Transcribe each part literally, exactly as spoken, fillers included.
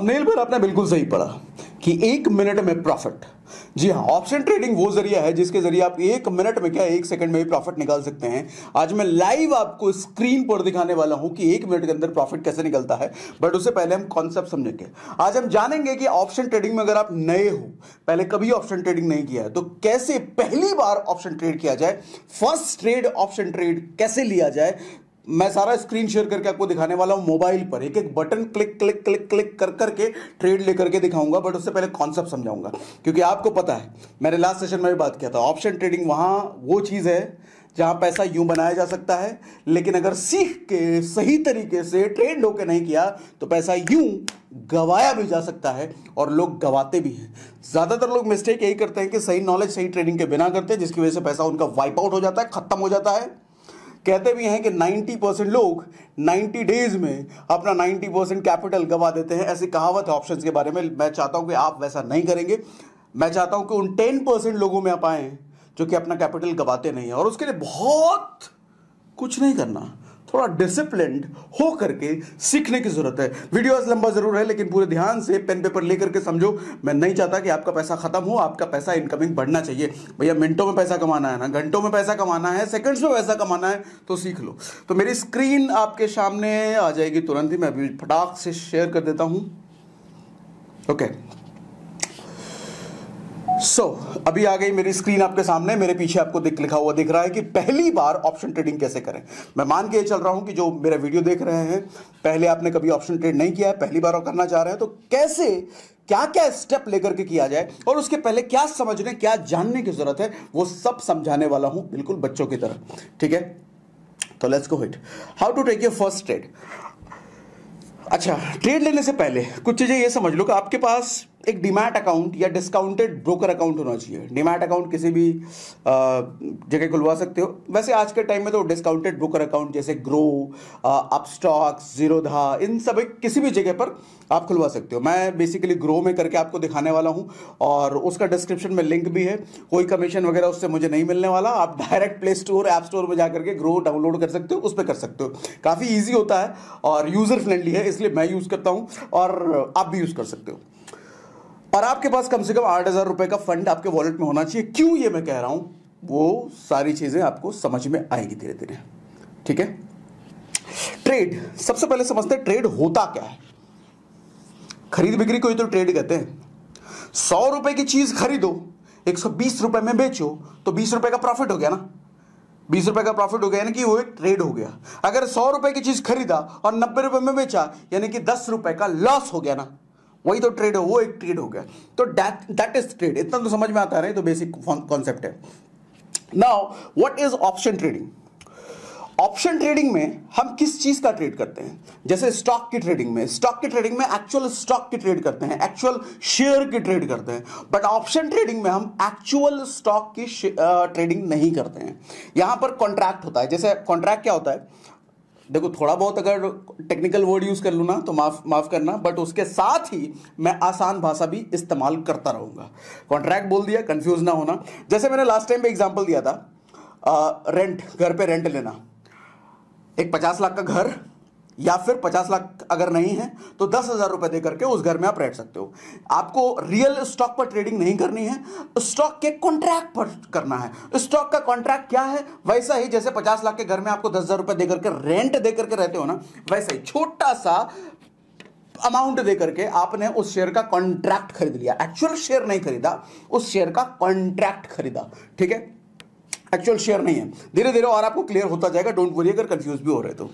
Thumbnail पर आपने बिल्कुल सही पढ़ा कि एक मिनट में प्रॉफिट। जी हाँ, ऑप्शन ट्रेडिंग वो जरिया है जिसके जरिए आप एक मिनट में क्या एक सेकंड में भी प्रॉफिट निकाल सकते हैं। आज मैं लाइव आपको स्क्रीन पर दिखाने वाला हूं कि एक मिनट के अंदर प्रॉफिट कैसे निकलता है, बट उससे पहले हम कॉन्सेप्ट समझेंगे। आज हम जानेंगे कि ऑप्शन ट्रेडिंग में अगर आप नए हो, पहले कभी ऑप्शन ट्रेडिंग नहीं किया है, तो कैसे पहली बार ऑप्शन ट्रेड किया जाए, फर्स्ट ट्रेड ऑप्शन ट्रेड कैसे लिया जाए। मैं सारा स्क्रीन शेयर करके आपको दिखाने वाला हूं मोबाइल पर, एक एक button click click click click कर करके ट्रेड लेकर के दिखाऊंगा, बट उससे पहले कॉन्सेप्ट समझाऊंगा। क्योंकि आपको पता है, मैंने लास्ट सेशन में भी बात किया था, ऑप्शन ट्रेडिंग वहां वो चीज़ है जहां पैसा यूं बनाया जा सकता है, लेकिन अगर सीख के सही तरीके से ट्रेंड होकर नहीं किया तो पैसा यूं गवाया भी जा सकता है, और लोग गवाते भी हैं। ज़्यादातर लोग मिस्टेक यही करते हैं कि सही नॉलेज सही ट्रेडिंग के बिना करते हैं, जिसकी वजह से पैसा उनका वाइप आउट हो जाता है, खत्म हो जाता है। कहते भी हैं कि नब्बे परसेंट लोग नब्बे डेज में अपना नब्बे परसेंट कैपिटल गवा देते हैं, ऐसी कहावत है ऑप्शंस के बारे में। मैं चाहता हूं कि आप वैसा नहीं करेंगे। मैं चाहता हूं कि उन दस परसेंट लोगों में आप आएँ जो कि अपना कैपिटल गवाते नहीं हैं, और उसके लिए बहुत कुछ नहीं करना, थोड़ा डिसिप्लिन्ड हो करके सीखने की ज़रूरत है। वीडियो आज लंबा ज़रूर है, लेकिन पूरे ध्यान से पेन पेपर ले करके समझो। मैं नहीं चाहता कि आपका पैसा खत्म हो, आपका पैसा इनकमिंग बढ़ना चाहिए। भैया मिनटों में पैसा कमाना है ना, घंटों में पैसा कमाना है, सेकंड्स में पैसा कमाना है, तो सीख लो। तो मेरी स्क्रीन आपके सामने आ जाएगी तुरंत ही, मैं अभी फटाक से शेयर कर देता हूँ। ओके, सो so, अभी आ गई मेरी स्क्रीन आपके सामने। मेरे पीछे आपको दिख लिखा हुआ दिख रहा है कि पहली बार ऑप्शन ट्रेडिंग कैसे करें। मैं मान के ये चल रहा हूं कि जो मेरा वीडियो देख रहे हैं, पहले आपने कभी ऑप्शन ट्रेड नहीं किया है, पहली बार करना चाह रहे हैं, तो कैसे क्या क्या स्टेप लेकर के किया जाए, और उसके पहले क्या समझने क्या जानने की जरूरत है, वो सब समझाने वाला हूं, बिल्कुल बच्चों की तरह। ठीक है, तो let's go hit how to take your first trade. अच्छा, ट्रेड लेने से पहले कुछ चीज़ें ये समझ लो कि आपके पास एक डीमैट अकाउंट या डिस्काउंटेड ब्रोकर अकाउंट होना चाहिए। डीमैट अकाउंट किसी भी जगह खुलवा सकते हो, वैसे आज के टाइम में तो डिस्काउंटेड ब्रोकर अकाउंट जैसे ग्रो, अपस्टॉक्स, जीरोधा, इन सब किसी भी जगह पर आप खुलवा सकते हो। मैं बेसिकली ग्रो में करके आपको दिखाने वाला हूं, और उसका डिस्क्रिप्शन में लिंक भी है। कोई कमीशन वगैरह उससे मुझे नहीं मिलने वाला। आप direct Play Store, app store में जा करके ग्रो डाउनलोड कर सकते हो, उस पर कर सकते हो। काफ़ी ईजी होता है और यूज़र फ्रेंडली है, इसलिए मैं यूज़ करता हूँ और आप भी यूज़ कर सकते हो। और आपके पास कम से कम आठ हज़ार रुपये का फंड आपके वॉलेट में होना चाहिए। क्यों ये मैं कह रहा हूँ, वो सारी चीज़ें आपको समझ में आएगी धीरे धीरे। ठीक है, ट्रेड सबसे पहले समझते हैं ट्रेड होता क्या है। खरीद बिक्री को ही तो ट्रेड कहते हैं। सौ रुपये की चीज़ खरीदो, एक सौ बीस रुपये में बेचो, तो बीस रुपये का प्रॉफिट हो गया ना, बीस रुपये का प्रॉफिट हो गया, यानी कि वो एक ट्रेड हो गया। अगर सौ रुपये की चीज़ खरीदा और नब्बे रुपये में बेचा, यानी कि दस रुपये का लॉस हो गया ना, वही तो ट्रेड हो, वो एक ट्रेड हो गया। तो दैट दैट इज ट्रेड। इतना तो समझ में आता है, तो बेसिक कॉन्सेप्ट है। Now what is option trading. Option trading में हम किस चीज का ट्रेड करते हैं, जैसे स्टॉक की ट्रेडिंग में स्टॉक की ट्रेडिंग में एक्चुअल स्टॉक की ट्रेड करते हैं, एक्चुअल शेयर की ट्रेड करते हैं, बट ऑप्शन ट्रेडिंग में हम एक्चुअल स्टॉक की ट्रेडिंग नहीं करते हैं। यहां पर कॉन्ट्रैक्ट होता है। जैसे कॉन्ट्रैक्ट क्या होता है, देखो थोड़ा बहुत अगर टेक्निकल वर्ड यूज़ कर लूँ ना तो माफ़ माफ़ करना, बट उसके साथ ही मैं आसान भाषा भी इस्तेमाल करता रहूँगा। कॉन्ट्रैक्ट बोल दिया, कंफ्यूज ना होना। जैसे मैंने लास्ट टाइम पे एग्जांपल दिया था, आ, रेंट, घर पे रेंट लेना, एक पचास लाख का घर, या फिर पचास लाख अगर नहीं है तो दस हज़ार रुपये दे करके उस घर में आप रह सकते हो। आपको रियल स्टॉक पर ट्रेडिंग नहीं करनी है, स्टॉक के कॉन्ट्रैक्ट पर करना है। स्टॉक का कॉन्ट्रैक्ट क्या है, वैसा ही जैसे पचास लाख के घर में आपको दस हज़ार रुपये दे करके रेंट दे करके रहते हो ना, वैसा ही छोटा सा अमाउंट दे करके आपने उस शेयर का कॉन्ट्रैक्ट खरीद लिया। एक्चुअल शेयर नहीं खरीदा, उस शेयर का कॉन्ट्रैक्ट खरीदा। ठीक है, एक्चुअल शेयर नहीं है। धीरे धीरे और आपको क्लियर होता जाएगा, डोंट वरी अगर कंफ्यूज भी हो रहे तो।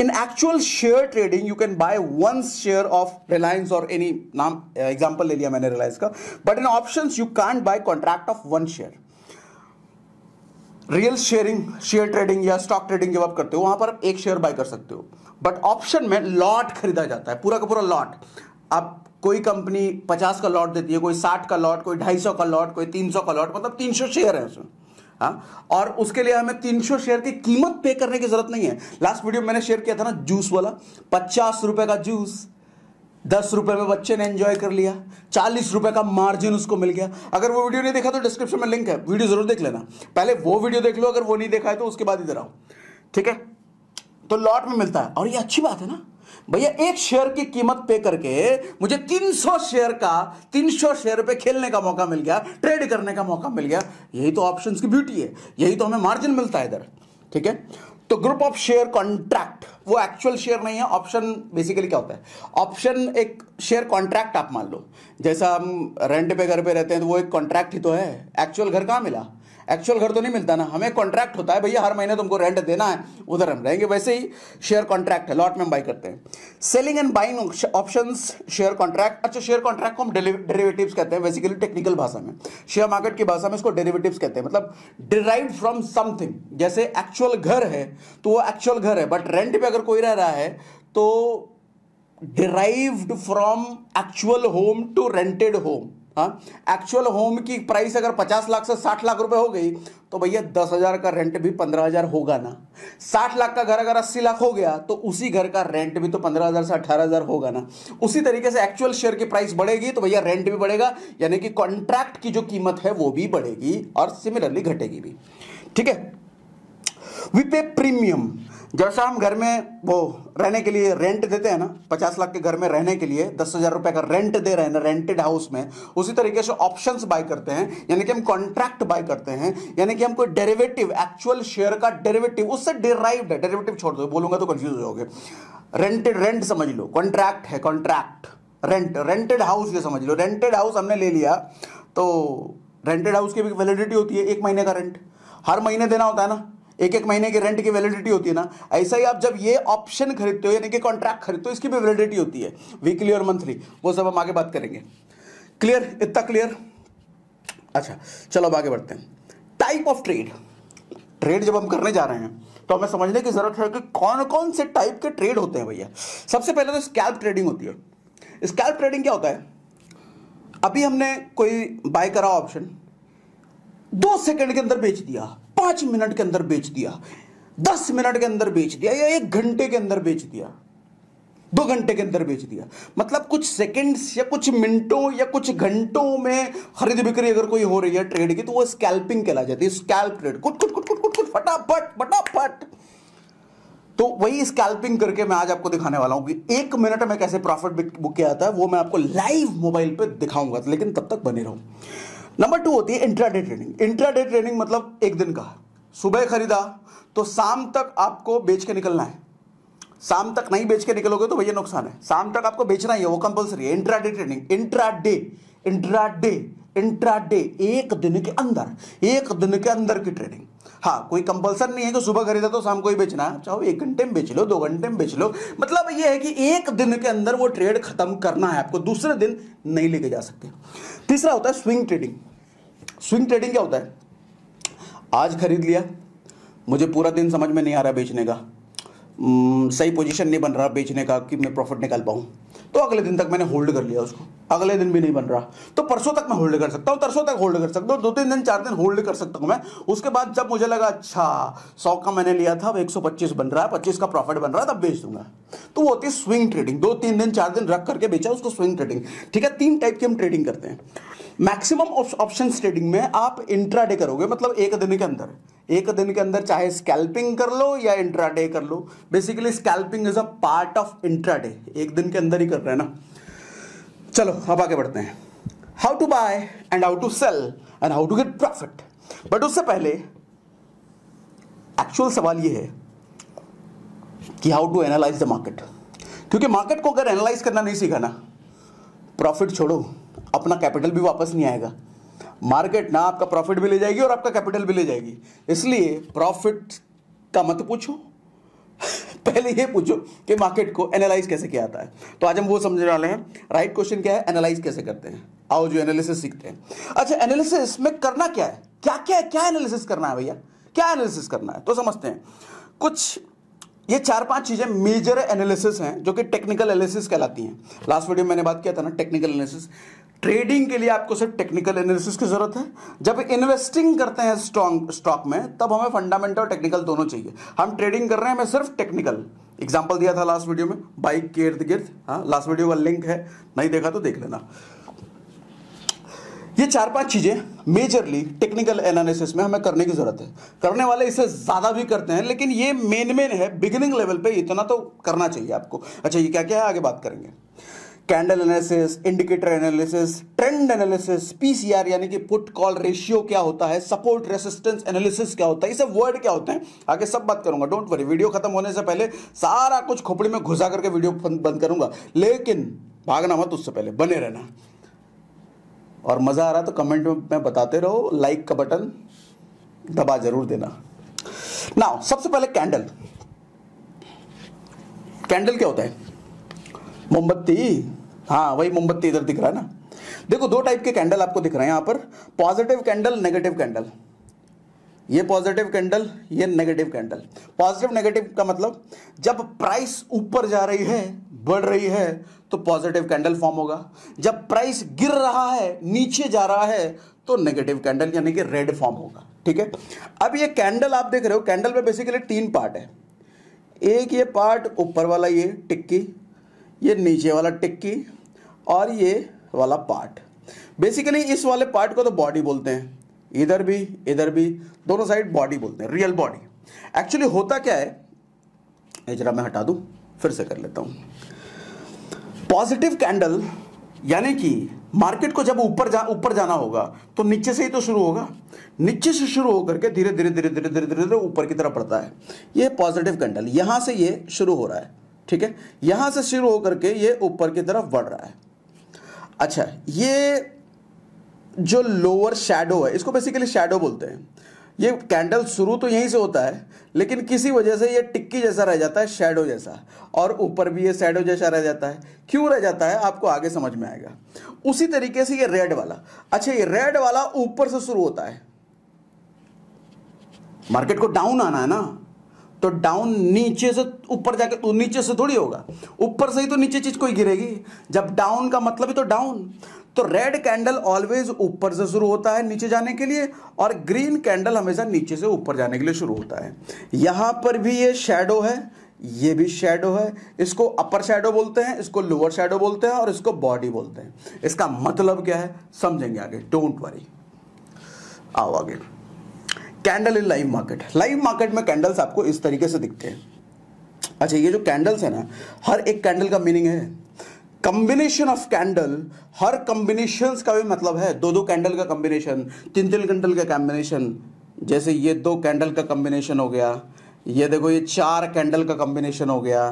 In actual share trading you can buy one share of Reliance और एनी नाम, एग्जांपल ले लिया मैंने रिलायंस का। But in options you can't buy contract of one share. Real sharing, share trading या स्टॉक ट्रेडिंग जब आप करते हो, वहां पर आप एक शेयर बाय कर सकते हो, बट ऑप्शन में लॉट खरीदा जाता है, पूरा का पूरा लॉट। आप कोई कंपनी पचास का लॉट देती है, कोई साठ का लॉट, कोई ढाई सौ का लॉट, कोई तीन सौ का लॉट, मतलब तीन सौ शेयर है उसमें। हाँ, और उसके लिए हमें तीन सौ शेयर की कीमत पे करने की जरूरत नहीं है। लास्ट वीडियो में मैंने शेयर किया था ना जूस वाला, पचास रुपए का जूस दस रुपए में बच्चे ने एंजॉय कर लिया, चालीस रुपए का मार्जिन उसको मिल गया। अगर वो वीडियो नहीं देखा तो डिस्क्रिप्शन में लिंक है, वीडियो जरूर देख लेना। पहले वो वीडियो देख लो, अगर वो नहीं देखा है तो उसके बाद इधर आओ। ठीक है, तो लॉट में मिलता है, और ये अच्छी बात है ना। भैया एक शेयर की कीमत पे करके मुझे तीन सौ शेयर का तीन सौ शेयर पे खेलने का मौका मिल गया, ट्रेड करने का मौका मिल गया। यही तो ऑप्शंस की ब्यूटी है, यही तो हमें मार्जिन मिलता है इधर। ठीक है, तो ग्रुप ऑफ शेयर कॉन्ट्रैक्ट वो एक्चुअल शेयर नहीं है। ऑप्शन बेसिकली क्या होता है, ऑप्शन एक शेयर कॉन्ट्रैक्ट आप मान लो, जैसा हम रेंट पे घर पे रहते हैं तो वो एक कॉन्ट्रैक्ट ही तो है। एक्चुअल घर कहाँ मिला, एक्चुअल घर तो नहीं मिलता ना, हमें कॉन्ट्रैक्ट होता है भैया हर महीने तुमको रेंट देना है, उधर हम रहेंगे। वैसे ही शेयर कॉन्ट्रैक्ट है, लॉट में बाई करते हैं। Selling and buying options share contract. अच्छा, शेयर कॉन्ट्रैक्ट को हम डेरिवेटिव्स कहते हैं बेसिकली टेक्निकल भाषा में, शेयर मार्केट की भाषा में इसको डेरिवेटिव्स कहते हैं, मतलब डिराइव्ड फ्रॉम समथिंग। जैसे एक्चुअल घर है तो वो एक्चुअल घर है, बट रेंट पे अगर कोई रह रहा है तो derived from actual home to rented home. हाँ, एक्चुअल होम की प्राइस अगर पचास लाख से साठ लाख रुपए हो गई तो भैया दस हज़ार का रेंट भी पंद्रह हज़ार होगा ना। साठ लाख का घर अगर अस्सी लाख हो गया तो उसी घर का रेंट भी तो पंद्रह हज़ार से अठारह हज़ार होगा ना। उसी तरीके से एक्चुअल शेयर की प्राइस बढ़ेगी तो भैया रेंट भी बढ़ेगा, यानी कि कॉन्ट्रैक्ट की जो कीमत है वो भी बढ़ेगी और सिमिलरली घटेगी भी। ठीक है, वी पे प्रीमियम। जैसा हम घर में वो रहने के लिए रेंट देते हैं ना, पचास लाख के घर में रहने के लिए दस हज़ार रुपये का रेंट दे रहे हैं ना रेंटेड हाउस में, उसी तरीके से ऑप्शंस बाय करते हैं, यानी कि हम कॉन्ट्रैक्ट बाय करते हैं, यानी कि हम कोई डेरिवेटिव, एक्चुअल शेयर का डेरिवेटिव, उससे डिराइव्ड है। डेरिवेटिव छोड़ दो, बोलूँगा तो कन्फ्यूज हो जाओगे। रेंटेड रेंट समझ लो, कॉन्ट्रैक्ट है कॉन्ट्रैक्ट, रेंट रेंटेड हाउस ये समझ लो। रेंटेड हाउस हमने ले लिया तो रेंटेड हाउस की भी वैलिडिटी होती है, एक महीने का रेंट हर महीने देना होता है ना, एक एक महीने की रेंट की वैलिडिटी होती है ना। ऐसा ही आप जब ये ऑप्शन खरीदते हो यानी कि कॉन्ट्रैक्ट खरीदते हो इसकी भी वैलिडिटी होती है, वीकली और मंथली, वो सब हम आगे बात करेंगे। क्लियर, इतना क्लियर। अच्छा चलो अब आगे बढ़ते हैं। टाइप ऑफ ट्रेड, ट्रेड जब हम करने जा रहे हैं तो हमें समझने की जरूरत है कि कौन कौन से टाइप के ट्रेड होते हैं भैया। सबसे पहले तो स्कैल्प ट्रेडिंग होती है। स्कैल्प ट्रेडिंग क्या होता है, अभी हमने कोई बाय करा ऑप्शन, दो सेकेंड के अंदर बेच दिया, पांच मिनट के अंदर बेच दिया, दस मिनट के अंदर बेच दिया, या एक घंटे के अंदर बेच दिया, दो घंटे के अंदर बेच दिया। मतलब कुछ सेकंड्स या कुछ मिनटों या कुछ घंटों में खरीद बिक्री अगर कोई हो रही है ट्रेड की तो वो स्कैल्पिंग कहला जाती है। स्कैल्प ट्रेड, कुट कुट कुट कुट कुट कुट, फटाफट फटाफट। तो वही स्कैल्पिंग करके मैं आज आपको दिखाने वाला हूं कि एक मिनट में कैसे प्रॉफिट बुक किया जाता है, वो मैं आपको लाइव मोबाइल पर दिखाऊंगा, लेकिन तब तक बने रहो। नंबर टू होती है इंट्राडे ट्रेडिंग। इंट्राडे ट्रेडिंग मतलब एक दिन का, सुबह खरीदा तो शाम तक आपको बेच के निकलना है, शाम तक नहीं बेच के निकलोगे तो भैया नुकसान है, शाम तक आपको बेचना ही है, वो कंपलसरी है। Intraday trading, intraday intraday intraday एक दिन के अंदर, एक दिन के अंदर की ट्रेडिंग। हाँ, कोई कंपल्सन नहीं है कि सुबह खरीदा तो शाम को ही बेचना है, चाहो एक घंटे में बेच लो, दो घंटे में बेच लो, मतलब ये है कि एक दिन के अंदर वो ट्रेड खत्म करना है आपको, दूसरे दिन नहीं लेके जा सकते। तीसरा होता है स्विंग ट्रेडिंग। स्विंग ट्रेडिंग क्या होता है, आज खरीद लिया, मुझे पूरा दिन समझ में नहीं आ रहा बेचने का, सही पोजीशन नहीं बन रहा बेचने का कि मैं प्रॉफिट निकाल पाऊं, तो अगले दिन तक मैंने होल्ड कर लिया उसको, अगले दिन भी नहीं बन रहा तो परसों तक मैं होल्ड कर सकता हूं, तरसों तक होल्ड कर सकता हूं, दो तीन दिन चार दिन होल्ड कर सकता हूं मैं। उसके बाद जब मुझे लगा अच्छा सौ का मैंने लिया था, अब एक सौ पच्चीस बन रहा है, पच्चीस का प्रॉफिट बन रहा है, तब बेच दूंगा। तो वो होती है स्विंग ट्रेडिंग, दो तीन दिन चार दिन रख करके बेचा उसको स्विंग ट्रेडिंग। ठीक है, तीन टाइप की हम ट्रेडिंग करते हैं। मैक्सिमम ऑप्शन ट्रेडिंग में आप इंट्राडे करोगे, मतलब एक दिन के अंदर, एक दिन के अंदर चाहे स्कैल्पिंग कर लो या इंट्राडे कर लो। Basically scalping is a part of intraday, एक दिन के अंदर ही कर रहे हैं ना। चलो अब आगे बढ़ते हैं। How to buy and how to sell and how to get profit. But उससे पहले एक्चुअल सवाल ये है कि how to analyse the market, क्योंकि मार्केट को अगर एनालाइज करना नहीं सीखा ना, प्रॉफिट छोड़ो अपना कैपिटल भी वापस नहीं आएगा। मार्केट ना आपका प्रॉफिट भी ले जाएगी और आपका कैपिटल भी ले जाएगी, इसलिए प्रॉफिट का मत पूछो, पहले ये पूछो कि मार्केट को एनालाइज कैसे किया जाता है। तो आज हम वो समझने वाले हैं। राइट क्वेश्चन क्या है, एनालाइज कैसे करते हैं, आओ जो एनालिसिस सीखते हैं। अच्छा, एनालिसिस में करना क्या है, क्या क्या क्या एनालिसिस करना है भैया, क्या एनालिसिस करना है, तो समझते हैं कुछ। ये चार पांच चीजें मेजर एनालिसिस हैं जो कि टेक्निकल एनालिसिस कहलाती हैं। लास्ट वीडियो में मैंने बात किया था ना टेक्निकल एनालिसिस। ट्रेडिंग के लिए आपको सिर्फ टेक्निकल एनालिसिस की जरूरत है। जब इन्वेस्टिंग करते हैं स्टॉक स्टॉक में तब हमें फंडामेंटल और टेक्निकल दोनों चाहिए। हम ट्रेडिंग कर रहे हैं, हमें सिर्फ टेक्निकल। एग्जाम्पल दिया था लास्ट वीडियो में बाइक के इर्द गिर्द। हाँ, लास्ट वीडियो का लिंक है, नहीं देखा तो देख लेना। ये चार पांच चीज़ें मेजरली टेक्निकल एनालिसिस में हमें करने की ज़रूरत है। करने वाले इससे ज़्यादा भी करते हैं, लेकिन ये मेन मेन है, बिगिनिंग लेवल पे इतना तो करना चाहिए आपको। अच्छा, ये क्या क्या है आगे बात करेंगे। Candle analysis, indicator analysis, trend analysis, PCR यानी कि पुट कॉल रेशियो क्या होता है, सपोर्ट रेसिस्टेंस एनालिसिस क्या होता है, ये सब वर्ड क्या होते हैं आगे सब बात करूंगा। डोंट वरी, वीडियो खत्म होने से पहले सारा कुछ खोपड़ी में घुसा करके वीडियो बंद करूंगा, लेकिन भागना मत, उससे पहले बने रहना। और मज़ा आ रहा तो कमेंट में बताते रहो, लाइक का बटन दबा जरूर देना। नाउ सबसे पहले कैंडल। कैंडल क्या होता है? मोमबत्ती। हाँ वही मोमबत्ती इधर दिख रहा है ना। देखो दो टाइप के कैंडल आपको दिख रहे हैं यहाँ पर, पॉजिटिव कैंडल, नेगेटिव कैंडल। ये पॉजिटिव कैंडल, ये नेगेटिव कैंडल। पॉजिटिव नेगेटिव का मतलब जब प्राइस ऊपर जा रही है, बढ़ रही है, तो पॉजिटिव कैंडल फॉर्म होगा। जब प्राइस गिर रहा है, नीचे जा रहा है, तो नेगेटिव कैंडल यानी कि रेड फॉर्म होगा। ठीक है। अब ये कैंडल आप देख रहे हो, कैंडल में बेसिकली तीन पार्ट है। एक ये पार्ट ऊपर वाला, ये टिक्की, ये नीचे वाला टिक्की, और ये वाला पार्ट। बेसिकली इस वाले पार्ट को तो बॉडी बोलते हैं, इधर भी इधर भी दोनों साइड बॉडी बोलते हैं, रियल बॉडी। एक्चुअली होता क्या है, जरा मैं हटा दूं, फिर से कर लेता हूं। पॉजिटिव कैंडल यानी कि मार्केट को जब ऊपर जा ऊपर जाना होगा तो नीचे से ही तो शुरू होगा, नीचे से शुरू होकर के धीरे धीरे धीरे धीरे धीरे धीरे ऊपर की तरफ बढ़ता है। ये पॉजिटिव कैंडल, यहां से ये शुरू हो रहा है, ठीक है, यहां से शुरू होकर के ये ऊपर की तरफ बढ़ रहा है। अच्छा, ये जो लोअर शैडो है, इसको बेसिकली शैडो बोलते हैं। ये कैंडल शुरू तो यहीं से होता है, लेकिन किसी वजह से ये टिक्की जैसा रह जाता है, शैडो जैसा, और ऊपर भी ये शैडो जैसा रह जाता है। क्यों रह जाता है आपको आगे समझ में आएगा। उसी तरीके से ये रेड वाला, अच्छा ये रेड वाला ऊपर से शुरू होता है। मार्केट को डाउन आना है ना, तो डाउन नीचे से ऊपर जाके, तो नीचे से थोड़ी होगा, ऊपर से ही तो नीचे चीज कोई गिरेगी। जब डाउन का मतलब ही तो डाउन, तो रेड कैंडल ऑलवेज ऊपर से शुरू होता है नीचे जाने के लिए, और ग्रीन कैंडल हमेशा नीचे से ऊपर जाने के लिए शुरू होता है। यहां पर भी ये शैडो है, ये भी शैडो है, इसको अपर शैडो बोलते हैं, इसको लोअर शैडो बोलते हैं, और इसको बॉडी बोलते हैं। इसका मतलब क्या है समझेंगे आगे, डोंट वरी। आओ आगे, candle in live market. Live market में कैंडल्स आपको इस तरीके से दिखते हैं। अच्छा, ये जो कैंडल्स है ना, हर एक कैंडल का मीनिंग है। कॉम्बिनेशन ऑफ कैंडल, हर कॉम्बिनेशंस का भी मतलब है। दो दो कैंडल का कॉम्बिनेशन, तीन तीन कैंडल का कॉम्बिनेशन, जैसे ये दो कैंडल का कॉम्बिनेशन हो गया, ये देखो ये चार कैंडल का कॉम्बिनेशन हो गया,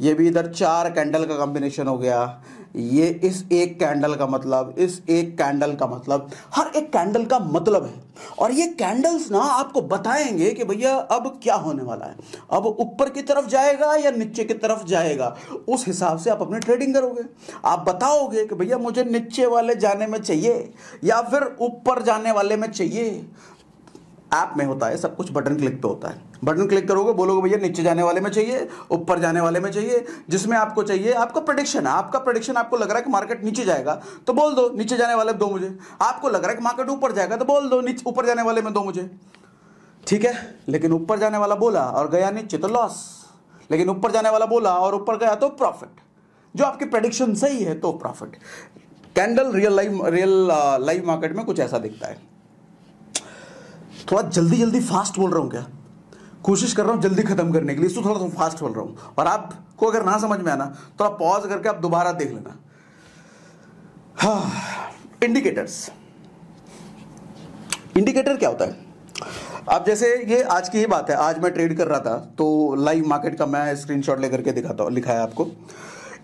ये भी इधर चार कैंडल का कॉम्बिनेशन हो गया, ये इस एक कैंडल का मतलब, इस एक कैंडल का मतलब, हर एक कैंडल का मतलब है। और ये कैंडल्स ना आपको बताएंगे कि भैया अब क्या होने वाला है, अब ऊपर की तरफ जाएगा या नीचे की तरफ जाएगा। उस हिसाब से आप अपनी ट्रेडिंग करोगे। आप बताओगे कि भैया मुझे नीचे वाले जाने में चाहिए या फिर ऊपर जाने वाले में चाहिए। ऐप में होता है सब कुछ, बटन क्लिक पे होता है। बटन क्लिक करोगे, बोलोगे भैया नीचे जाने वाले में चाहिए, ऊपर जाने वाले में चाहिए, जिसमें आपको चाहिए। आपका प्रेडिक्शन है, आपका प्रेडिक्शन, आपको लग रहा है कि मार्केट नीचे जाएगा तो बोल दो नीचे जाने वाले दो मुझे, आपको लग रहा है कि मार्केट ऊपर जाएगा तो बोल दो ऊपर जाने वाले में दो मुझे, ठीक है। लेकिन ऊपर जाने वाला बोला और गया नीचे तो लॉस, लेकिन ऊपर जाने वाला बोला और ऊपर गया तो प्रॉफिट। जो आपकी प्रेडिक्शन सही है तो profit. Candle real live real live market में कुछ ऐसा दिखता है। थोड़ा जल्दी जल्दी फास्ट बोल रहा हूँ, क्या कोशिश कर रहा हूँ जल्दी खत्म करने के लिए, इसको थोड़ा थोड़ा फास्ट बोल रहा हूँ। और आपको अगर ना समझ में आना तो आप पॉज करके आप दोबारा देख लेना। हाँ, इंडिकेटर्स। इंडिकेटर क्या होता है? अब जैसे ये आज की ही बात है, आज मैं ट्रेड कर रहा था तो लाइव मार्केट का मैं स्क्रीनशॉट लेकर के दिखाता हूँ, लिखा है आपको।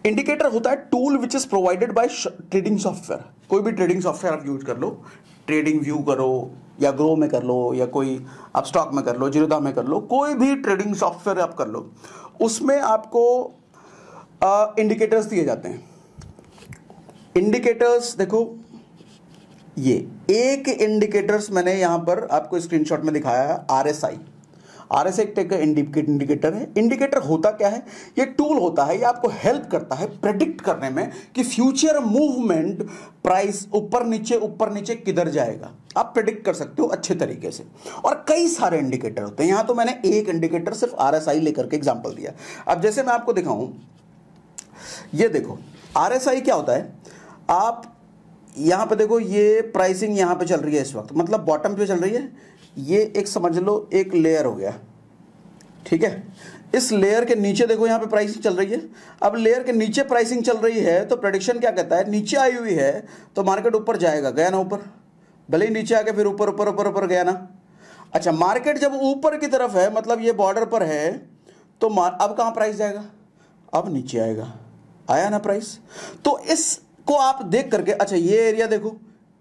इंडिकेटर होता है tool which is provided by trading software. कोई भी ट्रेडिंग सॉफ्टवेयर आप यूज कर लो, ट्रेडिंग व्यू करो या ग्रो में कर लो या कोई आप स्टॉक में कर लो, जिरोदा में कर लो, कोई भी ट्रेडिंग सॉफ्टवेयर आप कर लो, उसमें आपको आ, इंडिकेटर्स दिए जाते हैं। इंडिकेटर्स देखो, ये एक इंडिकेटर्स मैंने यहाँ पर आपको स्क्रीनशॉट में दिखाया है, आरएसआई। आरएसआई एक टाइप का इंडिकेटर है। इंडिकेटर होता क्या है? ये टूल होता है, ये आपको हेल्प करता है प्रेडिक्ट करने में कि फ्यूचर मूवमेंट, प्राइस ऊपर नीचे ऊपर नीचे किधर जाएगा, आप प्रेडिक्ट कर सकते हो अच्छे तरीके से। और कई सारे इंडिकेटर होते हैं, यहाँ तो मैंने एक इंडिकेटर सिर्फ आरएसआई लेकर के एग्जाम्पल दिया। अब जैसे मैं आपको दिखाऊँ, ये देखो आरएसआई क्या होता है। आप यहाँ पे देखो ये प्राइसिंग यहाँ पे चल रही है इस वक्त, मतलब बॉटम पे चल रही है। ये एक समझ लो एक लेयर हो गया, ठीक है। इस लेयर के नीचे देखो यहाँ पे प्राइसिंग चल रही है। अब लेयर के नीचे प्राइसिंग चल रही है तो प्रेडिक्शन क्या कहता है, नीचे आई हुई है तो मार्केट ऊपर जाएगा, गया ना ऊपर, भले ही नीचे आके फिर ऊपर ऊपर ऊपर ऊपर गया ना। अच्छा, मार्केट जब ऊपर की तरफ है, मतलब ये बॉर्डर पर है, तो अब कहाँ प्राइस जाएगा, अब नीचे आएगा, आया ना प्राइस। तो इस को आप देख करके, अच्छा ये एरिया देखो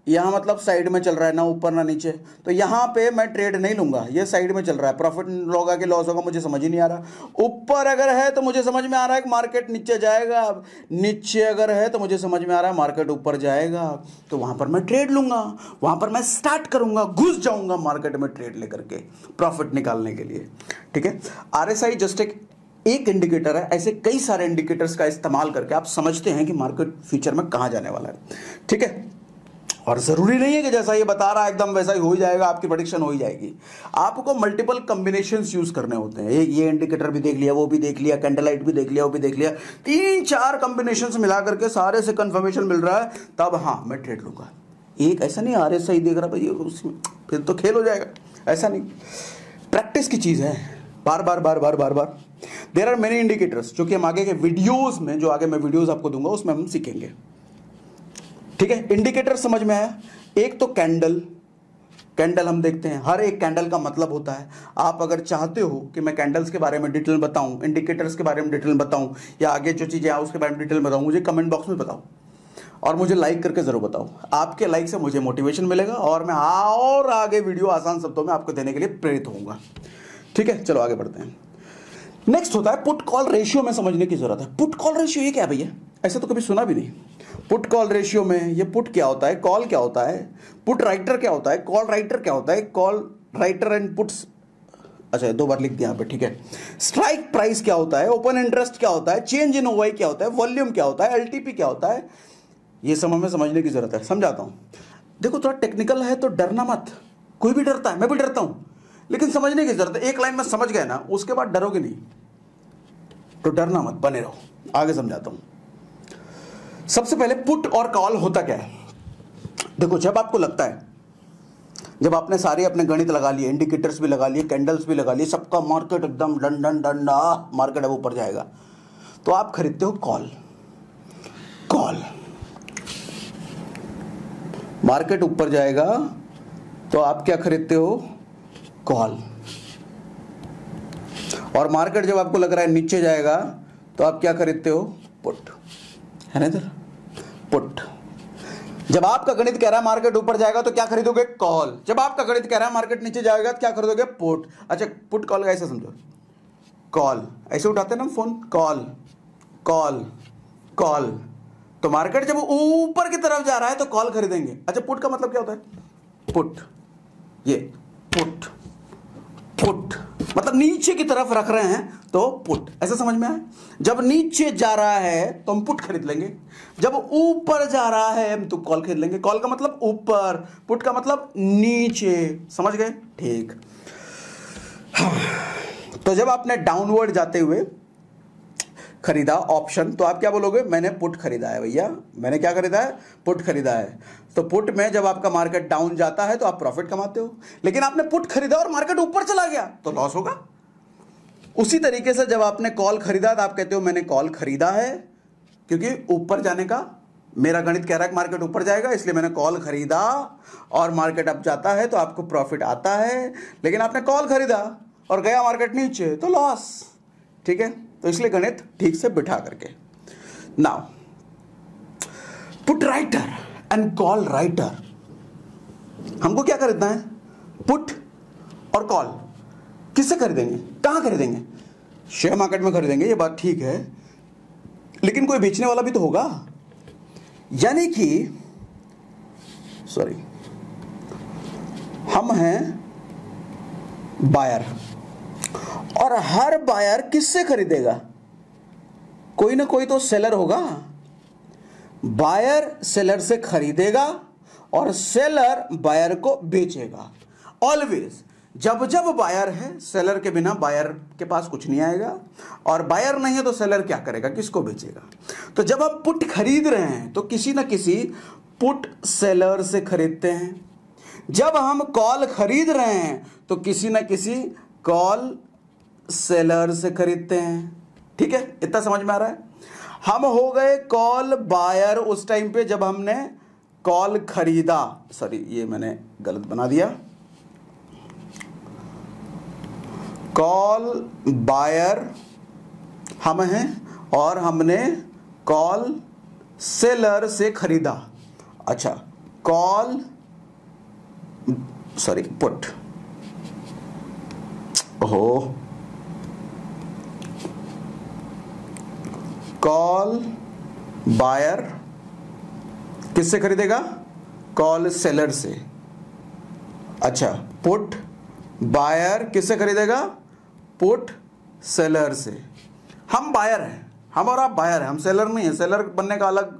यहाँ मतलब साइड में चल रहा है, ना ऊपर ना नीचे, तो यहाँ पे मैं ट्रेड नहीं लूंगा। ये साइड में चल रहा है, प्रॉफिट होगा कि लॉस होगा मुझे समझ ही नहीं आ रहा। ऊपर अगर है तो मुझे समझ में आ रहा है कि मार्केट नीचे जाएगा, नीचे अगर है तो मुझे समझ में आ रहा है मार्केट ऊपर जाएगा, तो वहाँ पर मैं ट्रेड लूँगा, वहाँ पर मैं स्टार्ट करूँगा, घुस जाऊँगा मार्केट में ट्रेड लेकर के प्रॉफिट निकालने के लिए, ठीक है। आर एस आई जस्ट एक एक इंडिकेटर है, ऐसे कई सारे इंडिकेटर्स का इस्तेमाल करके आप समझते हैं कि मार्केट फ्यूचर में कहाँ जाने वाला है, ठीक है। और ज़रूरी नहीं है कि जैसा ये बता रहा है एकदम वैसा ही हो ही जाएगा, आपकी प्रेडिक्शन हो ही जाएगी। आपको मल्टीपल कम्बिनेशंस यूज़ करने होते हैं, ये इंडिकेटर भी देख लिया, वो भी देख लिया, कैंडल लाइट भी देख लिया, वो भी देख लिया, तीन चार कम्बिनेशंस मिला करके सारे से कन्फर्मेशन मिल रहा है, तब हाँ मैं ट्रेड लूँगा। एक ऐसा नहीं आर एस आई देख रहा भाई उसमें फिर तो खेल हो जाएगा, ऐसा नहीं, प्रैक्टिस की चीज़ है, बार बार बार बार बार बार। देयर आर मेनी इंडिकेटर्स जो कि हम आगे के वीडियोस में, जो आगे मैं वीडियोस आपको दूंगा उसमें हम सीखेंगे, ठीक है। इंडिकेटर समझ में आया। एक तो कैंडल, कैंडल हम देखते हैं, हर एक कैंडल का मतलब होता है। आप अगर चाहते हो कि मैं कैंडल्स के बारे में डिटेल बताऊं, इंडिकेटर्स के बारे में डिटेल बताऊं, या आगे जो चीज़ें उसके बारे में डिटेल बताऊँ, मुझे कमेंट बॉक्स में बताओ और मुझे लाइक करके ज़रूर बताओ। आपके लाइक से मुझे मोटिवेशन मिलेगा और मैं और आगे वीडियो आसान शब्दों में आपको देने के लिए प्रेरित होऊंगा, ठीक है। चलो आगे बढ़ते हैं। नेक्स्ट होता है पुट कॉल रेशियो, में समझने की जरूरत है। पुट कॉल रेशियो ये क्या भैया, ऐसा तो कभी सुना भी नहीं। पुट कॉल रेशियो में ये पुट क्या होता है, कॉल क्या होता है, पुट राइटर क्या होता है, कॉल राइटर क्या होता है, कॉल राइटर एंड पुट्स, अच्छा दो बार लिख दिया यहाँ पे, ठीक है। स्ट्राइक प्राइस क्या होता है, ओपन इंटरेस्ट क्या होता है, चेंज इन ओवाई क्या होता है, वॉल्यूम क्या होता है, एल टी पी क्या होता है, ये सब हमें समझने की जरूरत है। समझाता हूँ, देखो थोड़ा टेक्निकल है तो डरना मत, कोई भी डरता है, मैं भी डरता हूँ, लेकिन समझने की जरूरत है। एक लाइन में समझ गए ना, उसके बाद डरोगे नहीं, तो डरना मत, बने रहो। आगे समझाता हूं। सबसे पहले पुट और कॉल होता क्या है। देखो जब आपको लगता है, जब आपने सारे अपने गणित लगा लिए, इंडिकेटर्स भी लगा लिए, कैंडल्स भी लगा लिए, सबका मार्केट एकदम डन डन डन डा, मार्केट अब ऊपर जाएगा, तो आप खरीदते हो कॉल। कॉल मार्केट ऊपर जाएगा तो आप क्या खरीदते हो, कॉल। और मार्केट जब आपको लग रहा है नीचे जाएगा तो आप क्या खरीदते हो, पुट, है ना इधर पुट। जब आपका गणित कह रहा है मार्केट ऊपर जाएगा तो क्या खरीदोगे, कॉल। जब आपका गणित कह रहा है मार्केट नीचे जाएगा तो क्या खरीदोगे, पुट। अच्छा पुट कॉल का ऐसा समझो, कॉल ऐसे उठाते हैं ना फोन, कॉल कॉल कॉल, तो मार्केट जब ऊपर की तरफ जा रहा है तो कॉल खरीदेंगे। अच्छा पुट का मतलब क्या होता है, पुट, ये पुट पुट मतलब नीचे की तरफ रख रहे हैं तो पुट, ऐसा समझ में आया। जब नीचे जा रहा है तो हम पुट खरीद लेंगे, जब ऊपर जा रहा है हम तो कॉल खरीद लेंगे। कॉल का मतलब ऊपर, पुट का मतलब नीचे, समझ गए, ठीक। तो जब आपने डाउनवर्ड जाते हुए खरीदा ऑप्शन तो आप क्या बोलोगे, मैंने पुट खरीदा है भैया, मैंने क्या खरीदा है, पुट खरीदा है। तो पुट में जब आपका मार्केट डाउन जाता है तो आप प्रॉफिट कमाते हो, लेकिन आपने पुट खरीदा और मार्केट ऊपर चला गया तो लॉस होगा। उसी तरीके से जब आपने कॉल खरीदा तो आप कहते हो मैंने कॉल खरीदा है, क्योंकि ऊपर जाने का मेरा गणित कह रहा है मार्केट ऊपर जाएगा, इसलिए मैंने कॉल खरीदा और मार्केट अप जाता है तो आपको प्रॉफिट आता है। लेकिन आपने कॉल खरीदा और गया मार्केट नीचे तो लॉस, ठीक है। तो इसलिए गणित ठीक से बिठा करके। Now put writer and call writer, हमको क्या खरीदना है, पुट और कॉल। किससे खरीदेंगे, कहां खरीदेंगे, शेयर मार्केट में खरीदेंगे, ये बात ठीक है, लेकिन कोई बेचने वाला भी तो होगा। यानी कि सॉरी हम हैं बायर, और हर बायर किससे खरीदेगा, कोई ना कोई तो सेलर होगा। बायर सेलर से खरीदेगा और सेलर बायर को बेचेगा। ऑलवेज जब जब बायर है सेलर के बिना बायर के पास कुछ नहीं आएगा, और बायर नहीं है तो सेलर क्या करेगा, किसको बेचेगा। तो जब आप पुट खरीद रहे हैं तो किसी ना किसी पुट सेलर से खरीदते हैं। जब हम कॉल खरीद रहे हैं तो किसी ना किसी कॉल सेलर से खरीदते हैं। ठीक है, इतना समझ में आ रहा है। हम हो गए कॉल बायर उस टाइम पे जब हमने कॉल खरीदा। सॉरी, ये मैंने गलत बना दिया। कॉल बायर हम हैं और हमने कॉल सेलर से खरीदा। अच्छा, कॉल सॉरी पुट हो कॉल बायर किससे खरीदेगा? कॉल सेलर से। अच्छा, पुट बायर किससे खरीदेगा? पुट सेलर से। हम बायर हैं, हम और आप बायर हैं, हम सेलर नहीं है। सेलर बनने का अलग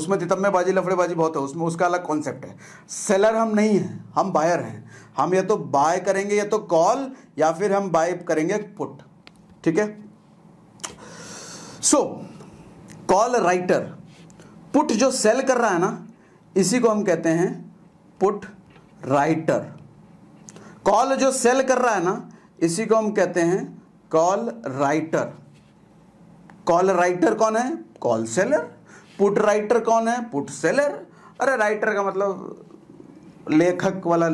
उसमें तितम्मेबाजी लफड़ेबाजी बहुत है, उसमें उसका अलग कॉन्सेप्ट है। सेलर हम नहीं हैं, हम बायर हैं। हम या तो बाय करेंगे या तो कॉल, या फिर हम बाय करेंगे पुट। ठीक है। सो कॉल राइटर, पुट जो सेल कर रहा है ना, इसी को हम कहते हैं पुट राइटर। कॉल जो सेल कर रहा है ना, इसी को हम कहते हैं कॉल राइटर। कॉल राइटर कौन है? Call seller. पुट राइटर कौन है? Put seller. अरे राइटर का मतलब लेखक वाला,